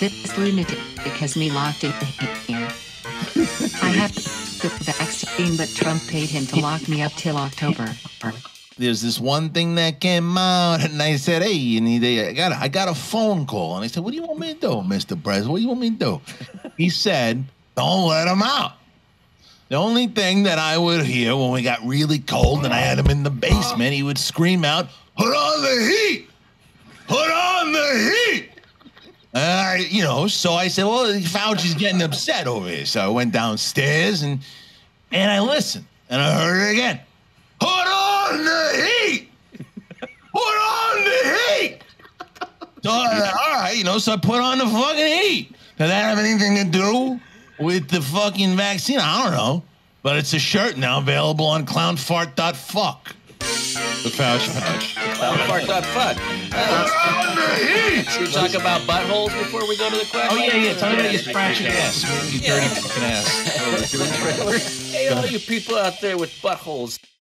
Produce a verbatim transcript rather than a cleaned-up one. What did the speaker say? This lunatic has me locked in here. I had the vaccine, but Trump paid him to lock me up till October. There's this one thing that came out, and I said, hey, and he, I, got a, I got a phone call. And I said, what do you want me to do, Mister President? What do you want me to do? He said, don't let him out. The only thing that I would hear when we got really cold and I had him in the basement, he would scream out, put on the heat! Put on the heat! Uh, you know, so I said, well, Fauci's getting upset over here. So I went downstairs and and I listened and I heard it again. Put on the heat! Put on the heat! So I, all right, you know, so I put on the fucking heat. Does that have anything to do with the fucking vaccine? I don't know. But it's a shirt now available on clown fart dot fuck. The Fauci Fauci. Clownfart dot fuck. Should we talk about buttholes before we go to the question? Oh, yeah, yeah. Tell me about your scratching ass. You dirty fucking ass. Hey, all you people out there with buttholes.